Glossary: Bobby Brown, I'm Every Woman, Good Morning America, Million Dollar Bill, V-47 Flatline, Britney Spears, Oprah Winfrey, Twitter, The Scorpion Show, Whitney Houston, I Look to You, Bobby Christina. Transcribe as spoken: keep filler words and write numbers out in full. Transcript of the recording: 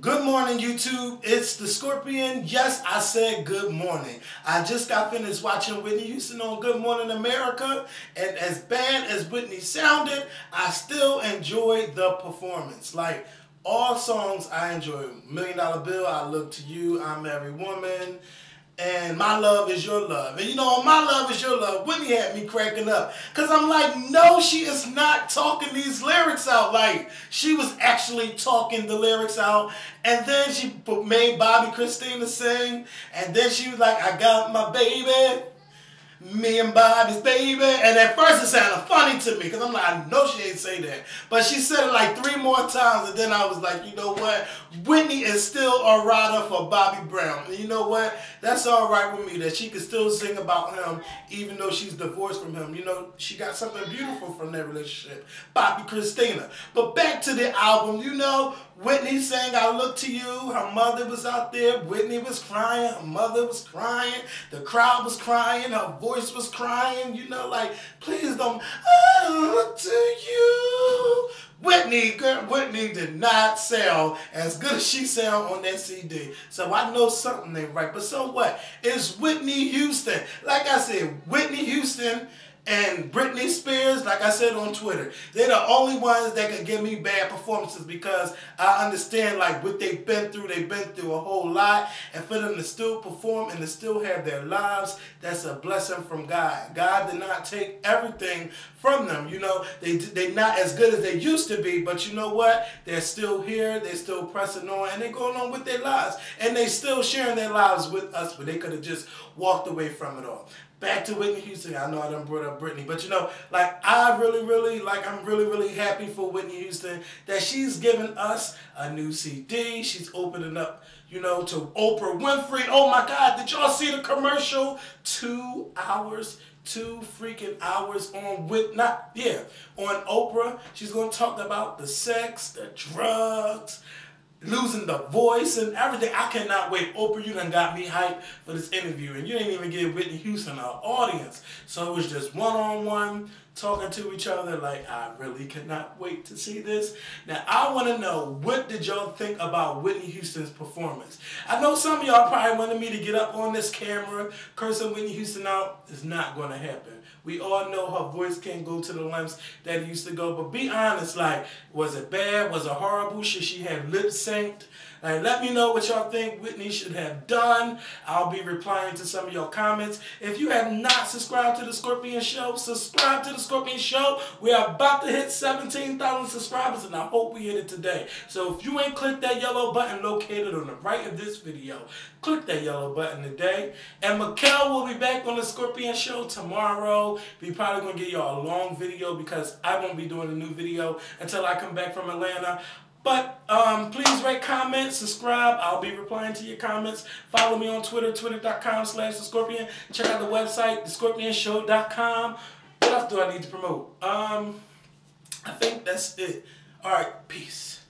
Good morning, YouTube. It's The Scorpion. Yes, I said good morning. I just got finished watching Whitney Houston on Good Morning America, and as bad as Whitney sounded, I still enjoyed the performance. Like, all songs I enjoy. Million Dollar Bill, I Look to You, I'm Every Woman, and My Love Is Your Love. And you know, My Love Is Your Love, Whitney had me cracking up. Because I'm like, no, she is not talking these lyrics out. Like, she was actually talking the lyrics out. And then she made Bobby Christina sing. And then she was like, I got my baby. Me and Bobby's baby. And at first it sounded funny to me, because I'm like, I know she ain't say that. But she said it like three more times, and then I was like, you know what? Whitney is still a rider for Bobby Brown. And you know what? That's all right with me, that she can still sing about him, even though she's divorced from him. You know, she got something beautiful from that relationship. Bobby Christina. But back to the album, you know, Whitney sang I Look to You. Her mother was out there. Whitney was crying. Her mother was crying. The crowd was crying. Her voice was crying. You know, like, please don't. I look to you. Whitney, girl, Whitney did not sell as good as she sound on that C D. So I know something ain't right. But so what? It's Whitney Houston. Like I said, Whitney Houston and Britney Spears, like I said on Twitter, they're the only ones that could give me bad performances, because I understand, like, what they've been through. They've been through a whole lot, and for them to still perform and to still have their lives, that's a blessing from God. God did not take everything from them. You know, they, they're not as good as they used to be, but you know what? They're still here, they're still pressing on, and they're going on with their lives, and they still sharing their lives with us, but they could have just walked away from it all. Back to Whitney Houston. I know I done brought up Britney, but you know, like, I really, really, like, I'm really, really happy for Whitney Houston that she's giving us a new C D. She's opening up, you know, to Oprah Winfrey. Oh my God, did y'all see the commercial? Two hours, two freaking hours on with not yeah on Oprah. She's gonna talk about the sex, the drugs, losing the voice and everything. I cannot wait. Oprah, you done got me hyped for this interview, and you didn't even give Whitney Houston an audience. So it was just one-on-one, talking to each other. Like, I really cannot wait to see this. Now, I want to know, what did y'all think about Whitney Houston's performance? I know some of y'all probably wanted me to get up on this camera, cursing Whitney Houston out. It's not going to happen. We all know her voice can't go to the lengths that it used to go. But be honest, like, was it bad? Was it horrible? Should she have lip synced? Like, let me know what y'all think Whitney should have done. I'll be replying to some of your comments. If you have not subscribed to The Scorpion Show, subscribe to The Scorpion Show. We are about to hit seventeen thousand subscribers, and I hope we hit it today. So if you ain't clicked that yellow button located on the right of this video, click that yellow button today. And Mikkel will be back on The Scorpion Show tomorrow. We probably going to get y'all a long video, because I won't be doing a new video until I come back from Atlanta. But um, please rate, comment, subscribe. I'll be replying to your comments. Follow me on Twitter, twitter.com slash The Scorpion. Check out the website, the scorpion show dot com. What else do I need to promote? Um, I think that's it. All right, peace.